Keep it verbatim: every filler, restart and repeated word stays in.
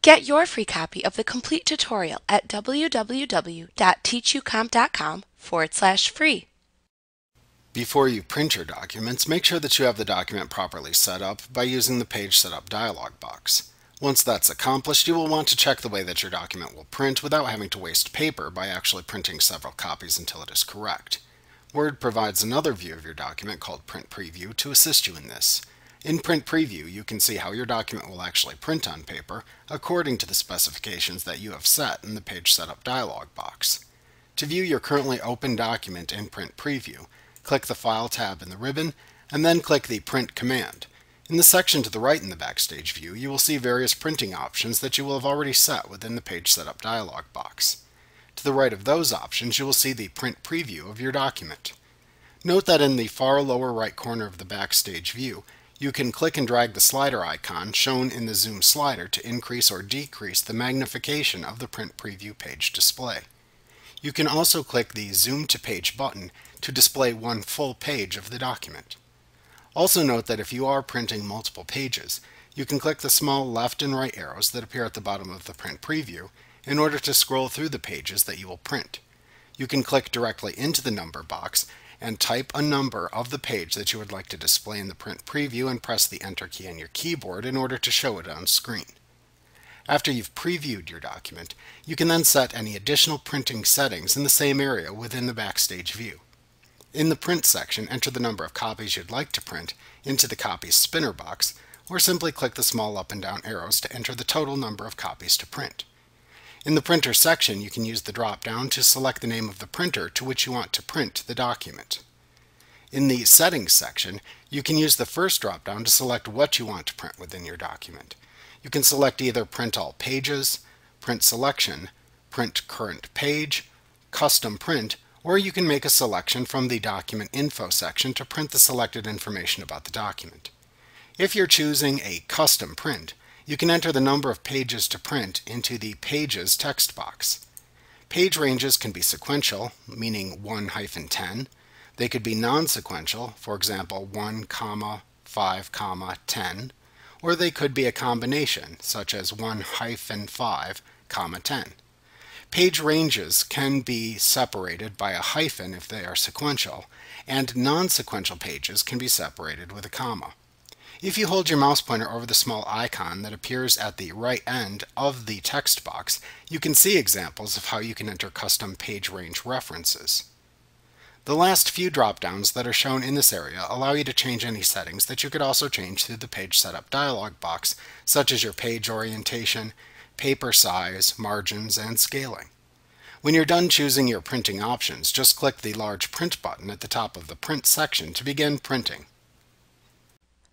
Get your free copy of the complete tutorial at www.teachucomp.com forward slash free. Before you print your documents, make sure that you have the document properly set up by using the Page Setup dialog box. Once that's accomplished, you will want to check the way that your document will print without having to waste paper by actually printing several copies until it is correct. Word provides another view of your document called Print Preview to assist you in this. In Print Preview, you can see how your document will actually print on paper according to the specifications that you have set in the Page Setup dialog box. To view your currently open document in Print Preview, click the File tab in the ribbon, and then click the Print command. In the section to the right in the Backstage view, you will see various printing options that you will have already set within the Page Setup dialog box. To the right of those options, you will see the Print Preview of your document. Note that in the far lower right corner of the Backstage view, you can click and drag the slider icon shown in the Zoom slider to increase or decrease the magnification of the Print Preview page display. You can also click the Zoom to Page button to display one full page of the document. Also note that if you are printing multiple pages, you can click the small left and right arrows that appear at the bottom of the Print Preview in order to scroll through the pages that you will print. You can click directly into the number box and type a number of the page that you would like to display in the Print Preview and press the Enter key on your keyboard in order to show it on screen. After you've previewed your document, you can then set any additional printing settings in the same area within the Backstage view. In the Print section, enter the number of copies you'd like to print into the Copies spinner box, or simply click the small up and down arrows to enter the total number of copies to print. In the Printer section, you can use the drop-down to select the name of the printer to which you want to print the document. In the Settings section, you can use the first drop-down to select what you want to print within your document. You can select either Print All Pages, Print Selection, Print Current Page, Custom Print, or you can make a selection from the Document Info section to print the selected information about the document. If you're choosing a custom print, you can enter the number of pages to print into the Pages text box. Page ranges can be sequential, meaning one hyphen ten. They could be non-sequential, for example, one, five, ten. Or they could be a combination, such as one hyphen five, ten. Page ranges can be separated by a hyphen if they are sequential, and non-sequential pages can be separated with a comma. If you hold your mouse pointer over the small icon that appears at the right end of the text box, you can see examples of how you can enter custom page range references. The last few drop-downs that are shown in this area allow you to change any settings that you could also change through the Page Setup dialog box, such as your page orientation, paper size, margins, and scaling. When you're done choosing your printing options, just click the large print button at the top of the Print section to begin printing.